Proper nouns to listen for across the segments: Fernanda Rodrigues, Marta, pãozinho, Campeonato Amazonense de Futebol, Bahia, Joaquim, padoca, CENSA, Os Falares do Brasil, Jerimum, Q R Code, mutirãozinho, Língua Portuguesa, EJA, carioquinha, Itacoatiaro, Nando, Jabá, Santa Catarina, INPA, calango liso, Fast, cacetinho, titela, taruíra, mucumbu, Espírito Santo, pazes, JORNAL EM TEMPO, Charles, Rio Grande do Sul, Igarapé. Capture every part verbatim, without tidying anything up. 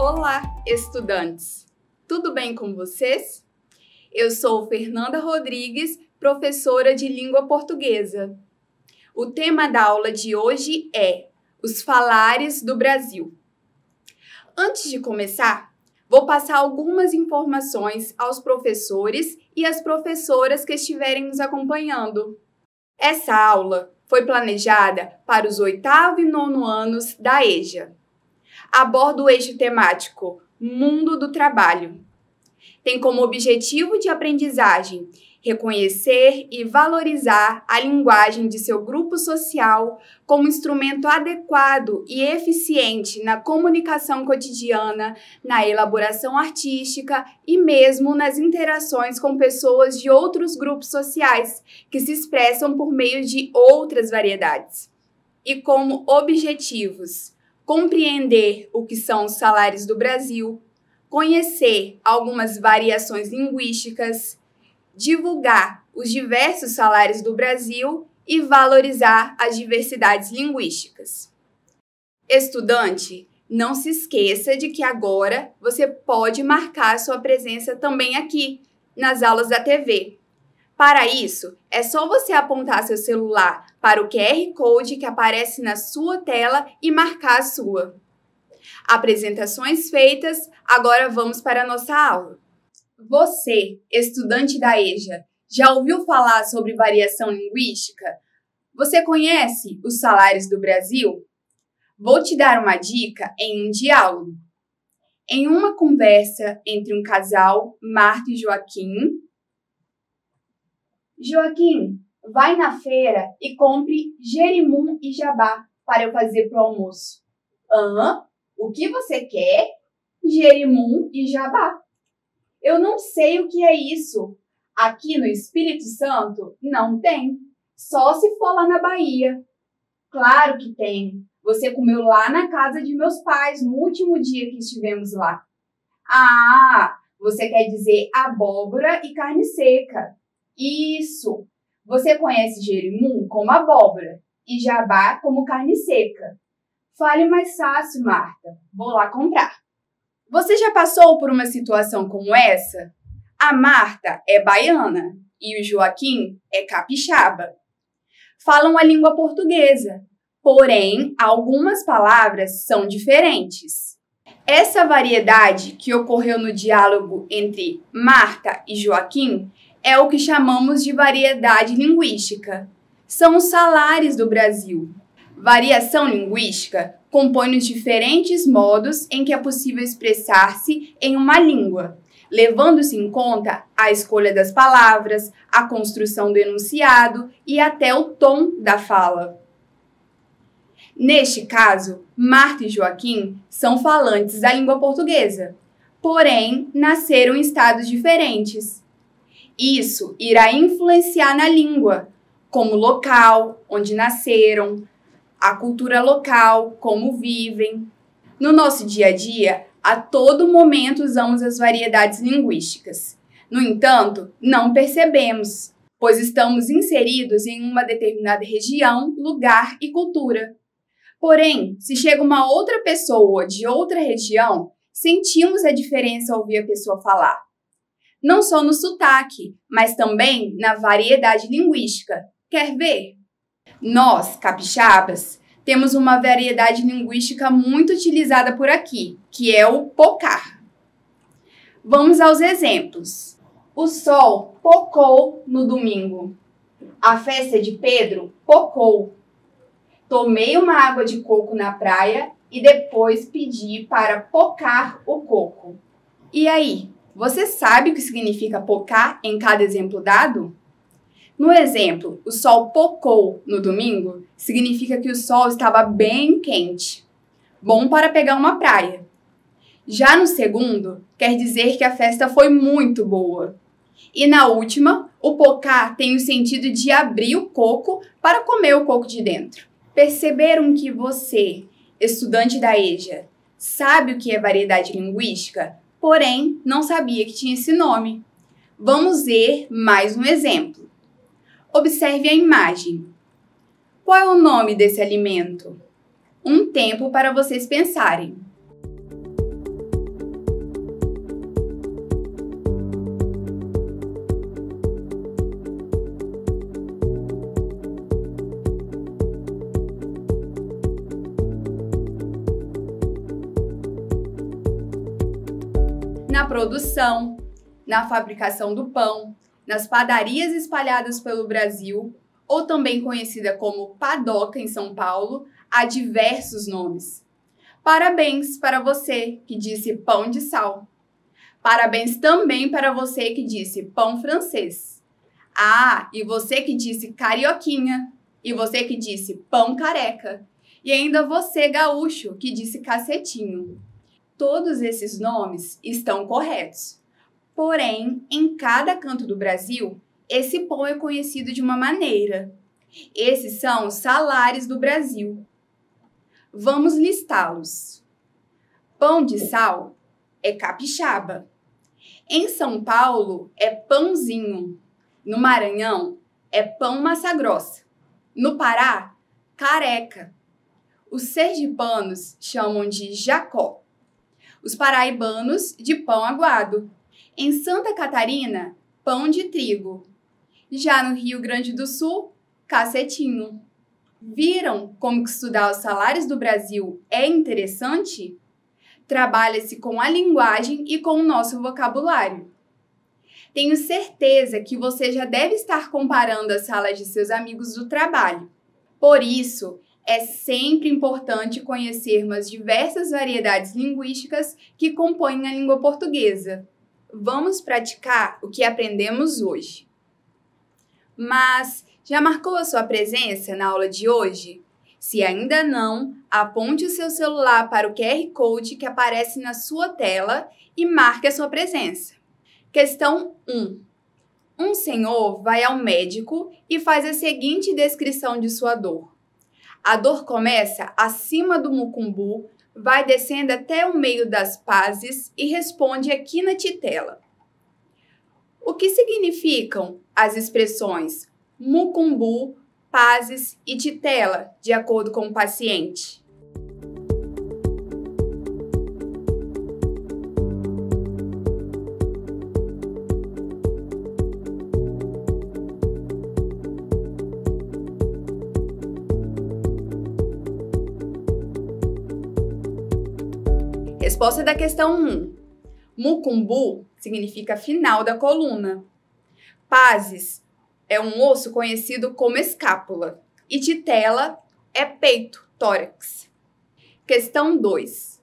Olá, estudantes! Tudo bem com vocês? Eu sou Fernanda Rodrigues, professora de Língua Portuguesa. O tema da aula de hoje é Os Falares do Brasil. Antes de começar, vou passar algumas informações aos professores e às professoras que estiverem nos acompanhando. Essa aula foi planejada para os oitavo e nono anos da E J A. Aborda o eixo temático Mundo do Trabalho. Tem como objetivo de aprendizagem reconhecer e valorizar a linguagem de seu grupo social como instrumento adequado e eficiente na comunicação cotidiana, na elaboração artística e mesmo nas interações com pessoas de outros grupos sociais que se expressam por meio de outras variedades. E como objetivos, compreender o que são os falares do Brasil, conhecer algumas variações linguísticas, divulgar os diversos falares do Brasil e valorizar as diversidades linguísticas. Estudante, não se esqueça de que agora você pode marcar sua presença também aqui, nas aulas da T V. Para isso, é só você apontar seu celular para o Q R Code que aparece na sua tela e marcar a sua. Apresentações feitas, agora vamos para a nossa aula. Você, estudante da E J A, já ouviu falar sobre variação linguística? Você conhece os falares do Brasil? Vou te dar uma dica em um diálogo. Em uma conversa entre um casal, Marta e Joaquim. Joaquim, vai na feira e compre jerimum e jabá para eu fazer pro almoço. Ahn? O que você quer? Jerimum e jabá. Eu não sei o que é isso. Aqui no Espírito Santo não tem. Só se for lá na Bahia. Claro que tem. Você comeu lá na casa de meus pais no último dia que estivemos lá. Ah, você quer dizer abóbora e carne seca. Isso. Você conhece jerimum como abóbora e jabá como carne seca. Fale mais fácil, Marta. Vou lá comprar. Você já passou por uma situação como essa? A Marta é baiana e o Joaquim é capixaba. Falam a língua portuguesa, porém, algumas palavras são diferentes. Essa variedade que ocorreu no diálogo entre Marta e Joaquim é o que chamamos de variedade linguística. São os falares do Brasil. Variação linguística compõe os diferentes modos em que é possível expressar-se em uma língua, levando-se em conta a escolha das palavras, a construção do enunciado e até o tom da fala. Neste caso, Marta e Joaquim são falantes da língua portuguesa, porém nasceram em estados diferentes. Isso irá influenciar na língua, como local onde nasceram, a cultura local, como vivem. No nosso dia a dia, a todo momento usamos as variedades linguísticas. No entanto, não percebemos, pois estamos inseridos em uma determinada região, lugar e cultura. Porém, se chega uma outra pessoa de outra região, sentimos a diferença ao ouvir a pessoa falar. Não só no sotaque, mas também na variedade linguística. Quer ver? Nós, capixabas, temos uma variedade linguística muito utilizada por aqui, que é o pocar. Vamos aos exemplos. O sol pocou no domingo. A festa de Pedro pocou. Tomei uma água de coco na praia e depois pedi para pocar o coco. E aí, você sabe o que significa pocar em cada exemplo dado? No exemplo, o sol pocou no domingo, significa que o sol estava bem quente, bom para pegar uma praia. Já no segundo, quer dizer que a festa foi muito boa. E na última, o pocar tem o sentido de abrir o coco para comer o coco de dentro. Perceberam que você, estudante da E J A, sabe o que é variedade linguística, porém não sabia que tinha esse nome. Vamos ver mais um exemplo. Observe a imagem. Qual é o nome desse alimento? Um tempo para vocês pensarem. Na produção, na fabricação do pão, nas padarias espalhadas pelo Brasil, ou também conhecida como padoca em São Paulo, há diversos nomes. Parabéns para você que disse pão de sal. Parabéns também para você que disse pão francês. Ah, e você que disse carioquinha. E você que disse pão careca. E ainda você, gaúcho, que disse cacetinho. Todos esses nomes estão corretos. Porém, em cada canto do Brasil, esse pão é conhecido de uma maneira. Esses são os salares do Brasil. Vamos listá-los. Pão de sal é capixaba. Em São Paulo é pãozinho. No Maranhão é pão massa grossa. No Pará, careca. Os sergipanos chamam de jacó. Os paraibanos de pão aguado. Em Santa Catarina, pão de trigo. Já no Rio Grande do Sul, cacetinho. Viram como que estudar os salares do Brasil é interessante? Trabalha-se com a linguagem e com o nosso vocabulário. Tenho certeza que você já deve estar comparando as salas de seus amigos do trabalho. Por isso, é sempre importante conhecermos as diversas variedades linguísticas que compõem a língua portuguesa. Vamos praticar o que aprendemos hoje. Mas já marcou a sua presença na aula de hoje? Se ainda não, aponte o seu celular para o Q R Code que aparece na sua tela e marque a sua presença. Questão um. Um senhor vai ao médico e faz a seguinte descrição de sua dor. A dor começa acima do mucumbu, vai descendo até o meio das pazes e responde aqui na titela. O que significam as expressões mucumbu, pazes e titela, de acordo com o paciente? Resposta da questão um. Mucumbu significa final da coluna. Pazes é um osso conhecido como escápula. E titela é peito, tórax. Questão dois.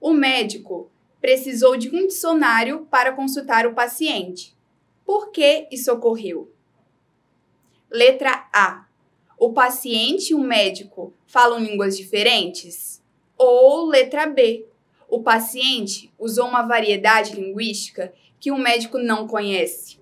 O médico precisou de um dicionário para consultar o paciente. Por que isso ocorreu? Letra A. O paciente e o médico falam línguas diferentes? Ou letra B. O paciente usou uma variedade linguística que o médico não conhece.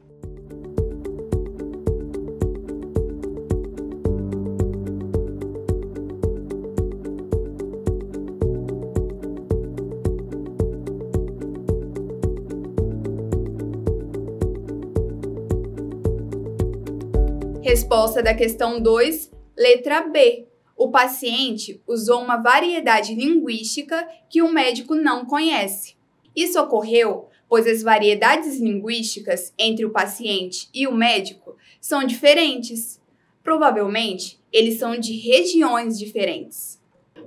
Resposta da questão dois, letra B. O paciente usou uma variedade linguística que o médico não conhece. Isso ocorreu pois as variedades linguísticas entre o paciente e o médico são diferentes. Provavelmente, eles são de regiões diferentes.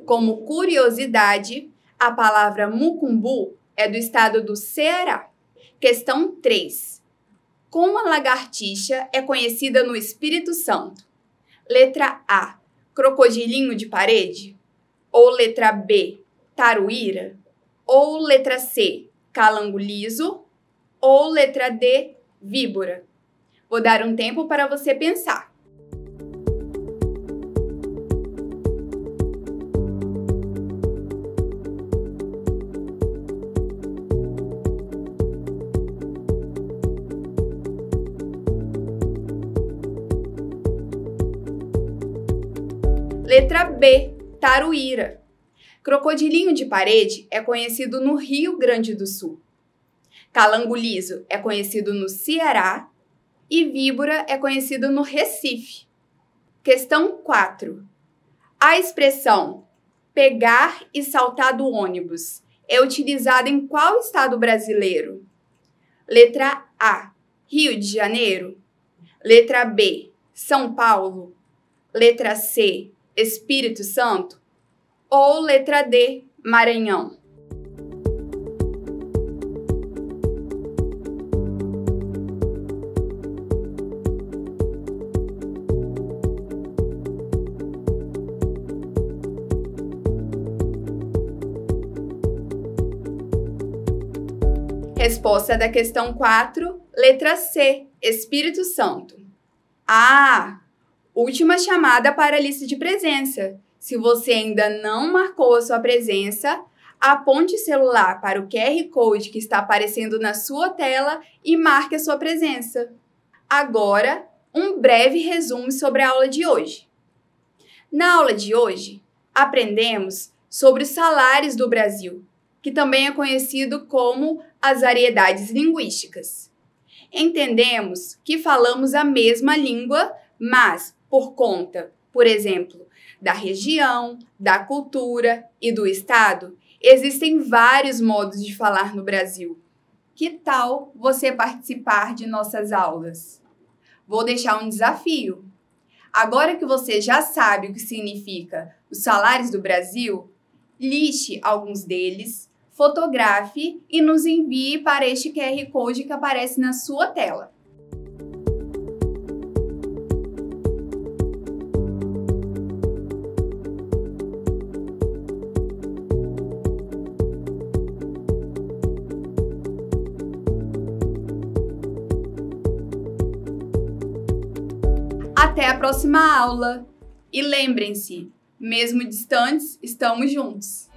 Como curiosidade, a palavra mucumbu é do estado do Ceará. Questão três. Como a lagartixa é conhecida no Espírito Santo? Letra A. Crocodilinho de parede? Ou letra B, taruíra? Ou letra C, calango liso? Ou letra D, víbora? Vou dar um tempo para você pensar. Letra B, taruíra. Crocodilinho de parede é conhecido no Rio Grande do Sul. Calango liso é conhecido no Ceará e víbora é conhecido no Recife. Questão quatro. A expressão pegar e saltar do ônibus é utilizada em qual estado brasileiro? Letra A, Rio de Janeiro. Letra B, São Paulo. Letra C, Espírito Santo. Ou letra D, Maranhão. Resposta da questão quatro, letra C, Espírito Santo. Ah, última chamada para a lista de presença. Se você ainda não marcou a sua presença, aponte o celular para o Q R Code que está aparecendo na sua tela e marque a sua presença. Agora, um breve resumo sobre a aula de hoje. Na aula de hoje, aprendemos sobre os salários do Brasil, que também é conhecido como as variedades linguísticas. Entendemos que falamos a mesma língua, mas por conta, por exemplo, da região, da cultura e do estado, existem vários modos de falar no Brasil. Que tal você participar de nossas aulas? Vou deixar um desafio. Agora que você já sabe o que significa os salários do Brasil, liste alguns deles, fotografe e nos envie para este Q R Code que aparece na sua tela. Até a próxima aula! E lembrem-se, mesmo distantes, estamos juntos!